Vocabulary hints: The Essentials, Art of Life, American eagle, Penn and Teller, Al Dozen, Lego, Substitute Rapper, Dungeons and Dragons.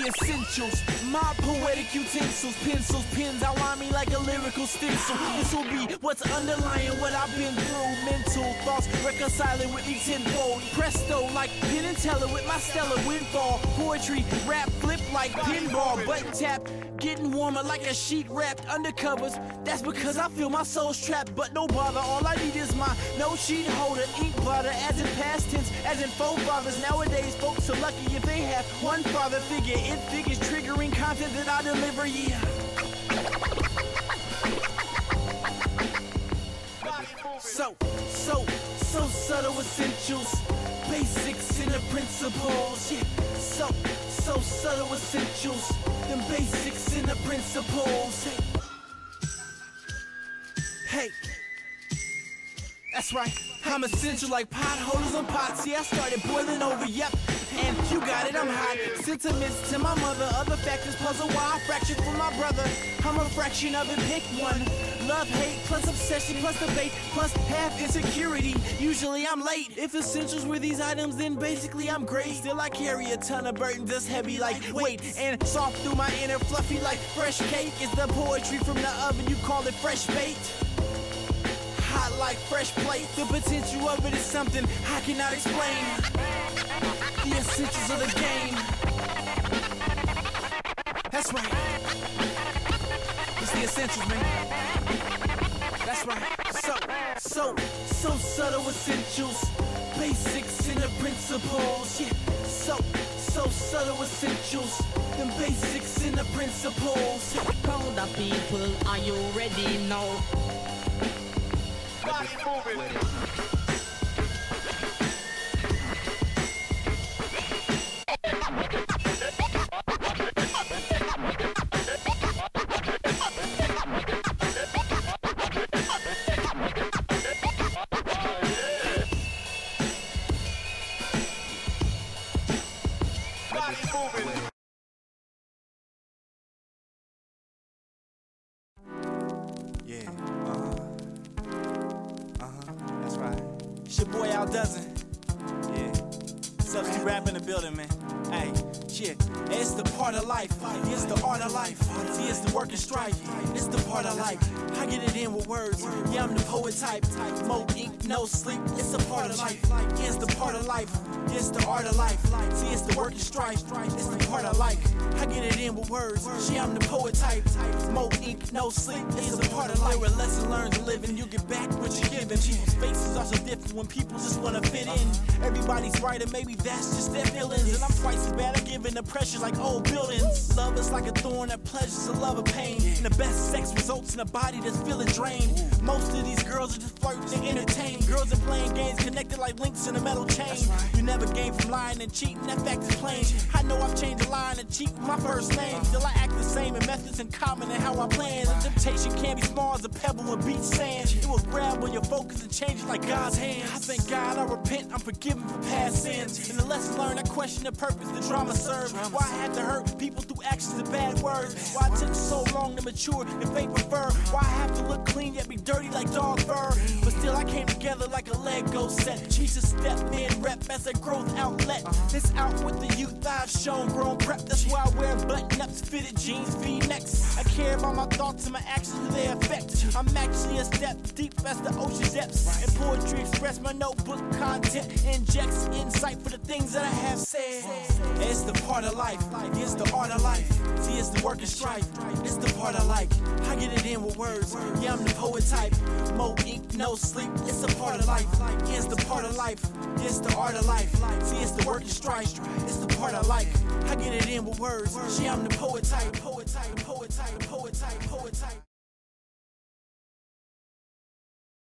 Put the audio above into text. the essentials. My poetic utensils, pencils, pens outline me like a lyrical stencil. This will be what's underlying what I've been through. Mental thoughts reconciling with me tenfold. Presto like Penn and Teller with my stellar windfall. Poetry, rap, flip like pinball. Butt tap, getting warmer like a sheet wrapped undercovers. That's because I feel my soul's trapped, but no bother. All I need is my no sheet holder, ink blotter, as in past tense, as in forefathers. Nowadays, folks are lucky if they have one father figure. It figures triggering content that I deliver, yeah. So subtle essentials, basics and the principles, yeah. So subtle essentials, the basics and the principles, hey. Hey. That's right, I'm essential like potholders on pots. Yeah, I started boiling over, yep. And you got it, I'm hot. Sentiments to my mother, other factors puzzle why I fractured from my brother. I'm a fraction of it, pick one. Love, hate, plus obsession, plus debate, plus half insecurity. Usually I'm late. If essentials were these items, then basically I'm great. Still I carry a ton of burden that's heavy like weight, and soft through my inner fluffy like fresh cake. It's the poetry from the oven, you call it fresh baked. Hot like fresh plate, the potential of it is something I cannot explain. The essentials of the game. That's right. It's the essentials, man. That's right. So subtle essentials, basics and the principles. Yeah. So subtle essentials, the basics and the principles. Count the people, are you ready now? Body moving. Body moving. Al Dozen, yeah. Substitute Rapper in the building, man. Hey, shit, it's the part of life. It's the art of life. See, it's the work and strife. It's the part of life. I get it in with words. Yeah, I'm the poet type. Mo ink, no sleep. It's the part of life. Yeah, it's the part of life. It's the art of life. See, it's the work and strife. It's the part of life. I get it in with words. Yeah, I'm the poet type. Mo ink, no sleep. It's the part of life. Where lesson learned to live and you get back what you give. And people's faces are so different when people just wanna fit in. Everybody's right, and maybe that's just their feelings. And I'm twice as bad at giving the pressure like old buildings. Love is like a thorn that pleasures a love of pain. And the best sex results in a body that's feeling drained. Most of these girls are just flirting and entertained. Girls are playing games connected like links in a metal chain. You never gain from lying and cheating, that fact is plain. I know I've changed a line and cheating my first name. Still I act the same in methods and common in how I plan. The temptation can be small as a pebble and beach sand. It will grab when your focus and change it like God's hands. I thank God I repent, I'm forgiven for past sins. And the lesson learned, I question the purpose the drama served. Why I had to hurt people through actions and bad words. Why it took so long to mature and fate prefer. Why I have to look clean yet be dirty like dog fur. But still I came together like a Lego set. Jesus stepped in, rep as a growth outlet. This out with the youth I've shown grown prep. That's why I wear button-ups, fitted jeans, V-necks. I care about my thoughts and my actions and their effect. I'm actually a step deep as the ocean depths. And poetry express my notebook content. Injects insight for the things that I have said. It's the part of life, it's the art of life. See, it's the work and strife, it's the part I like. I get it in with words, yeah, I'm the poet type. Mo ink, no sleep, it's the part of life. Yeah, it's the part of life, it's the art of life. See, it's the work and strife, it's the part I like. I get it in with words, yeah, I'm the poet type, poet type, poet type, poet type, poet type.